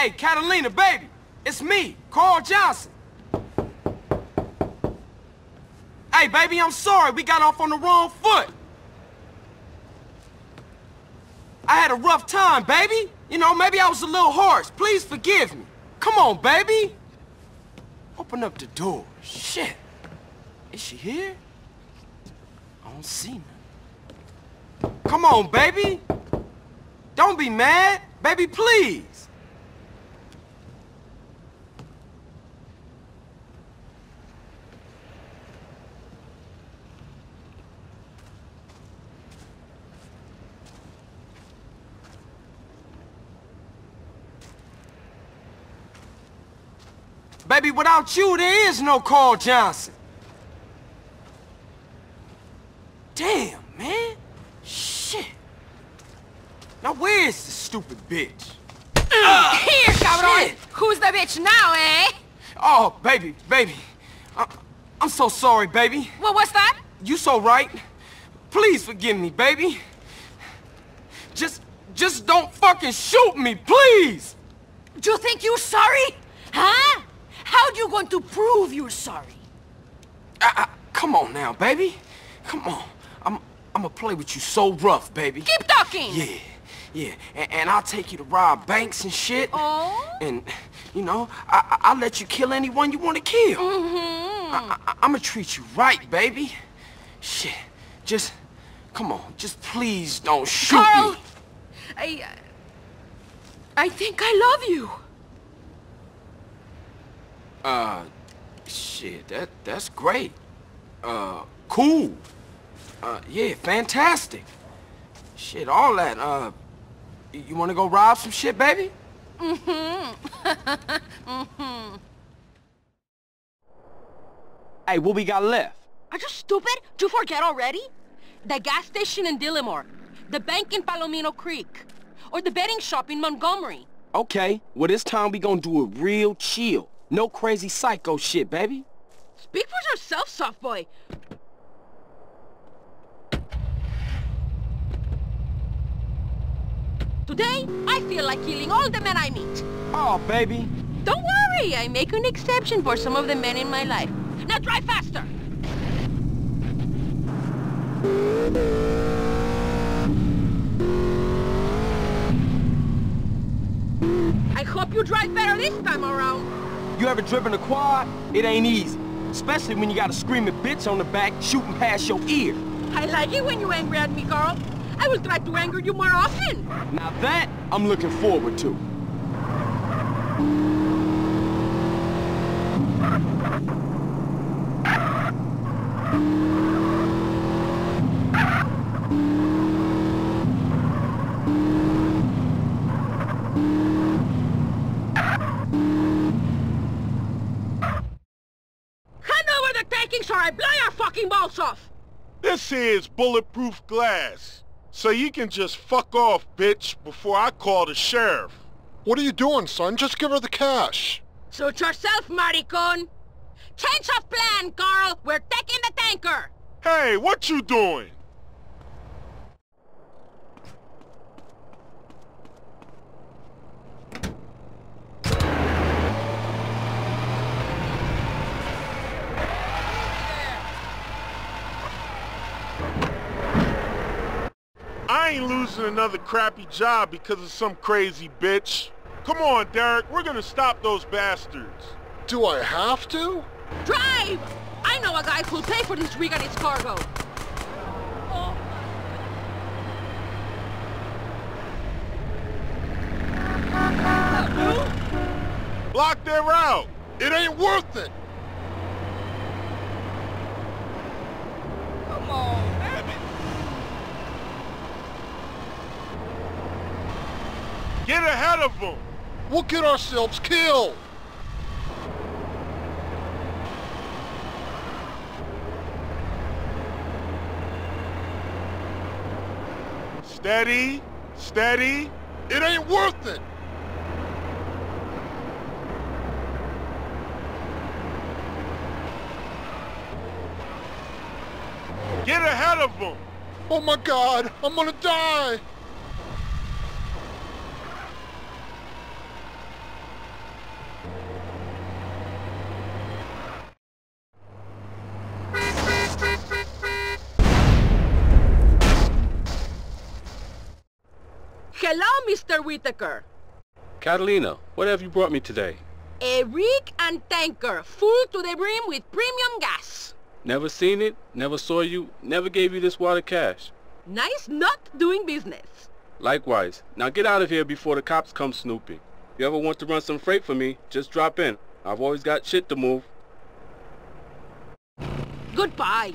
Hey, Catalina, baby, it's me, Carl Johnson. Hey, baby, I'm sorry we got off on the wrong foot. I had a rough time, baby. You know, maybe I was a little harsh. Please forgive me. Come on, baby. Open up the door. Shit. Is she here? I don't see her. Come on, baby. Don't be mad. Baby, please. Baby, without you, there is no Carl Johnson. Damn, man. Shit. Now where is this stupid bitch? Here, cabrón. Who's the bitch now, eh? Oh, baby, baby. I'm so sorry, baby. Well, what's that? You so right. Please forgive me, baby. Just don't fucking shoot me, please. Do you think you're sorry? Huh? How you going to prove you're sorry? Come on now, baby. Come on. I'm gonna play with you so rough, baby. Keep talking! Yeah, yeah. And I'll take you to rob banks and shit. Oh? And, you know, I'll let you kill anyone you want to kill. Mm-hmm. I'm gonna treat you right, baby. Shit. Just, come on. Just please don't shoot Carl, me. I think I love you. Shit, that's great. Cool. Yeah, fantastic. Shit, all that, you wanna go rob some shit, baby? Mm-hmm. Mm-hmm. Hey, what we got left? Are you stupid? Did you forget already? The gas station in Dillamore, the bank in Palomino Creek, or the betting shop in Montgomery. Okay, well this time we gonna do it real chill. No crazy psycho shit, baby. Speak for yourself, soft boy. Today, I feel like killing all the men I meet. Oh, baby. Don't worry, I make an exception for some of the men in my life. Now drive faster! I hope you drive better this time around. You ever driven a quad? It ain't easy. Especially when you got a screaming bitch on the back shooting past your ear. I like it when you're angry at me, Carl. I will try to anger you more often. Now that, I'm looking forward to. Balls off. This is bulletproof glass, so you can just fuck off, bitch, before I call the sheriff. What are you doing, son? Just give her the cash. Suit yourself, Maricon. Change of plan, Carl. We're taking the tanker. Hey, what you doing? I ain't losing another crappy job because of some crazy bitch. Come on, Derek, we're gonna stop those bastards. Do I have to? Drive! I know a guy who'll pay for this rig and its cargo. Oh. Block their route! It ain't worth it! Come on. Get ahead of them! We'll get ourselves killed! Steady, steady. It ain't worth it! Get ahead of them! Oh my God, I'm gonna die! Hello, Mr. Whittaker. Catalina, what have you brought me today? A rig and tanker, full to the brim with premium gas. Never seen it, never saw you, never gave you this wad of cash. Nice not doing business. Likewise. Now get out of here before the cops come snooping. If you ever want to run some freight for me, just drop in. I've always got shit to move. Goodbye.